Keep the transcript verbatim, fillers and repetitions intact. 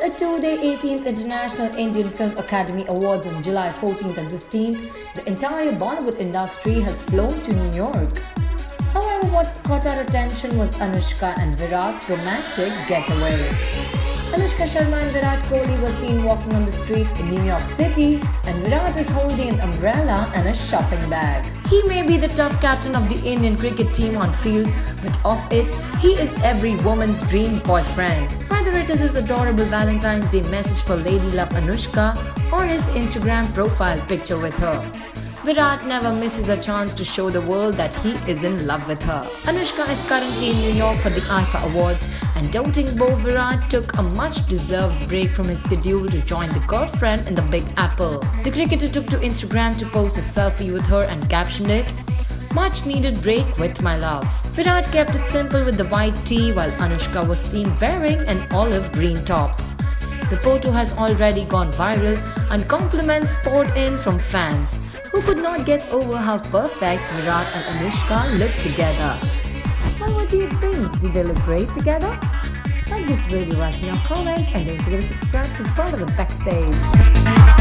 held a two-day eighteenth International Indian Film Academy Awards on July fourteenth and fifteenth, the entire Bollywood industry has flown to New York. However, what caught our attention was Anushka and Virat's romantic getaway. Anushka Sharma and Virat Kohli were seen walking on the streets in New York City, and Virat is holding an umbrella and a shopping bag. He may be the tough captain of the Indian cricket team on field, but off it, he is every woman's dream boyfriend. Whether it is his adorable Valentine's Day message for lady love Anushka or his Instagram profile picture with her, Virat never misses a chance to show the world that he is in love with her. Anushka is currently in New York for the I F A Awards, and doting beau Virat took a much-deserved break from his schedule to join the girlfriend in the Big Apple. The cricketer took to Instagram to post a selfie with her and captioned it, "Much-needed break with my love." Virat kept it simple with the white tee, while Anushka was seen wearing an olive-green top. The photo has already gone viral, and compliments poured in from fans who could not get over how perfect Virat and Anushka look together. Well, what do you think? Did they look great together? Like this video, write in your comments, and don't forget to subscribe to follow the Bollywood Backstage.